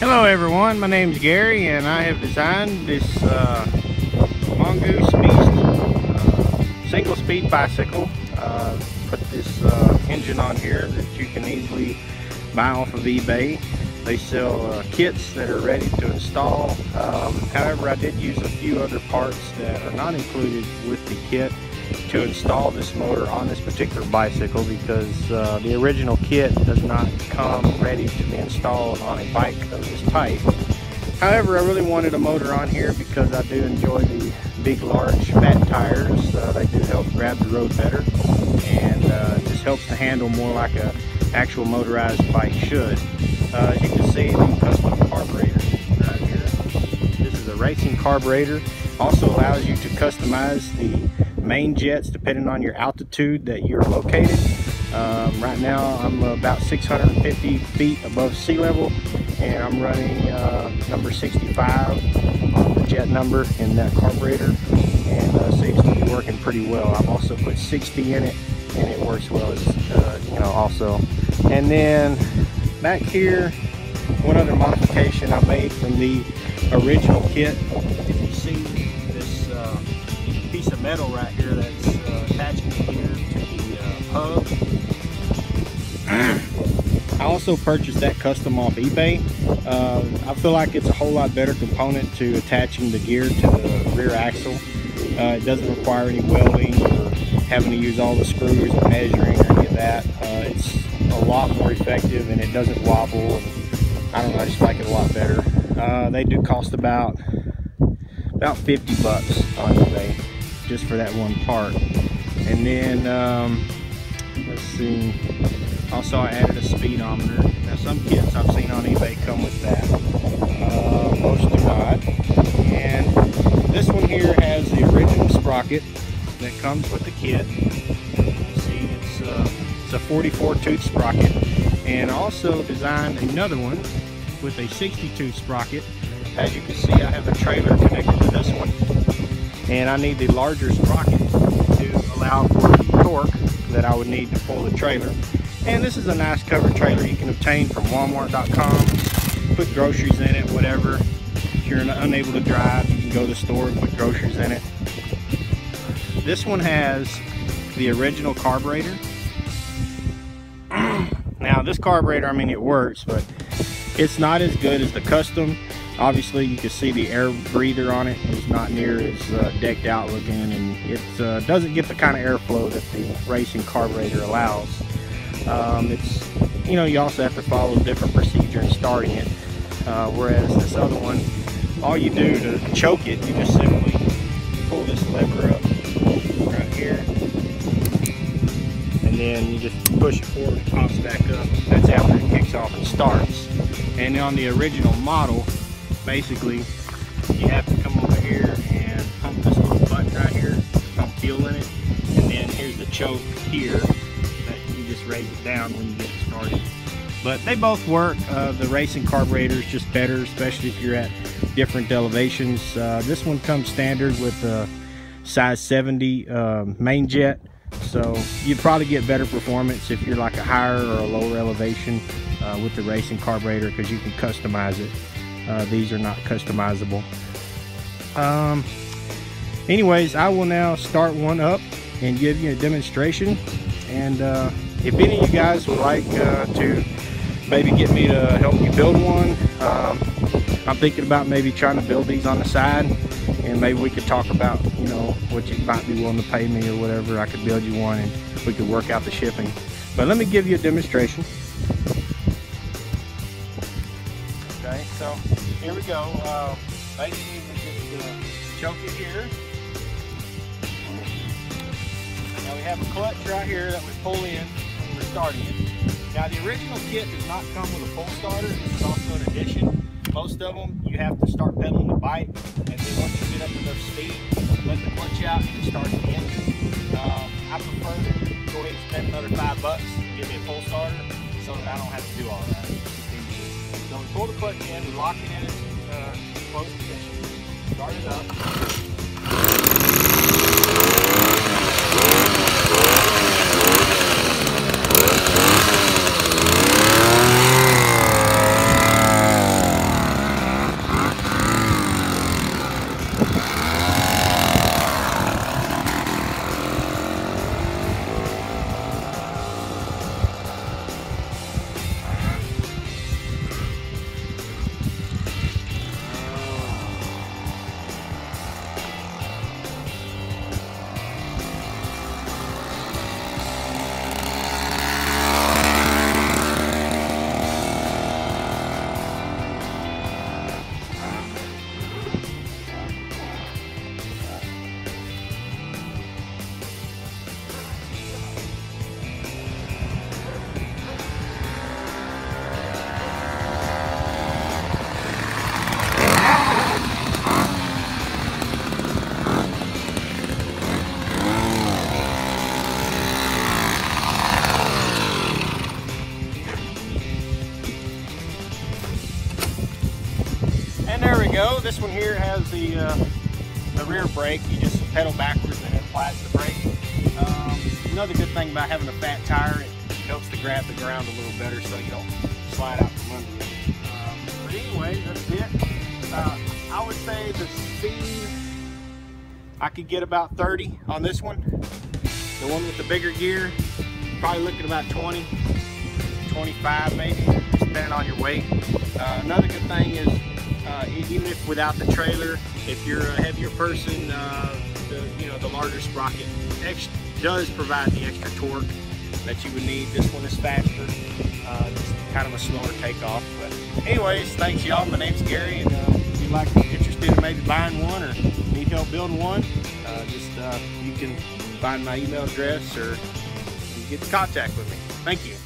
Hello everyone, my name's Gary and I have designed this Mongoose Beast single speed bicycle. Put this engine on here that you can easily buy off of eBay. They sell kits that are ready to install. However, I did use a few other parts that are not included with the kit to install this motor on this particular bicycle because the original kit does not come ready to be installed on a bike of this type. However, I really wanted a motor on here because I do enjoy the big, large, fat tires. They do help grab the road better, and it just helps the handle more like an actual motorized bike should. As you can see, the custom carburetor right here. This is a racing carburetor. Also allows you to customize the main jets depending on your altitude that you're located. Right now I'm about 650 feet above sea level and I'm running number 65 on the jet number in that carburetor, and seems to be working pretty well. I've also put 60 in it and it works well as also. And then back here, one other modification I made from the original kit. If you see this piece of metal right here that's attaching here to the hub. I also purchased that custom off eBay. I feel like it's a whole lot better component to attaching the gear to the rear axle. It doesn't require any welding or having to use all the screws and measuring or any of that. It's a lot more effective and it doesn't wobble. And I don't know, I just like it a lot better. They do cost about 50 bucks on eBay, just for that one part. And then let's see, also I added a speedometer. Now some kits I've seen on eBay come with that, most do not. And this one here has the original sprocket that comes with the kit. See, it's a 44 tooth sprocket, and also designed another one with a 60 tooth sprocket. As you can see, I have a trailer connected to this one, and I need the larger sprocket to allow for the torque that I would need to pull the trailer. And this is a nice covered trailer you can obtain from Walmart.com. Put groceries in it, whatever. If you're unable to drive, you can go to the store and put groceries in it. This one has the original carburetor. Now this carburetor, I mean, it works, but it's not as good as the custom. Obviously, you can see the air breather on it is not near as decked out looking, and it doesn't get the kind of airflow that the racing carburetor allows. It's, you also have to follow a different procedure in starting it, whereas this other one, all you do to choke it, you just simply pull this lever up right here, and then you just push it forward and pops back up. That's after it kicks off and starts. And on the original model, basically, you have to come over here and pump this little button right here, pump fuel in it, and then here's the choke here that you just raise it down when you get it started. But they both work. The racing carburetor is just better, especially if you're at different elevations. This one comes standard with a size 70 main jet, so you probably get better performance if you're like a higher or a lower elevation with the racing carburetor, because you can customize it. These are not customizable. Anyways, I will now start one up and give you a demonstration. And if any of you guys would like to maybe get me to help you build one, I'm thinking about maybe trying to build these on the side, and maybe we could talk about, what you might be willing to pay me or whatever. I could build you one and we could work out the shipping. But let me give you a demonstration. Okay, so here we go. Basically, we just choke it here. Now we have a clutch right here that we pull in when we're starting it. Now the original kit does not come with a pull starter. This is also an addition. Most of them, you have to start pedaling the bike, and then once you get up enough speed, let the clutch out and start the engine. I prefer to go ahead and spend another $5 and give me a pull starter so that I don't have to do all that. So we pull the clutch in, we lock it in its closed position, start it up. There we go. This one here has the rear brake. You just pedal backwards and it applies the brake. Another good thing about having a fat tire, it helps to grab the ground a little better so you don't slide out from under it. But anyway, that's it. I would say the speed, I could get about 30 on this one. The one with the bigger gear, probably looking about 20, 25 maybe, depending on your weight. Another good thing is, even if without the trailer, if you're a heavier person, the larger sprocket does provide the extra torque that you would need. This one is faster, just kind of a slower takeoff. But anyways, thanks y'all. My name's Gary, and if you're interested in maybe buying one or need help building one, you can find my email address or get in contact with me. Thank you.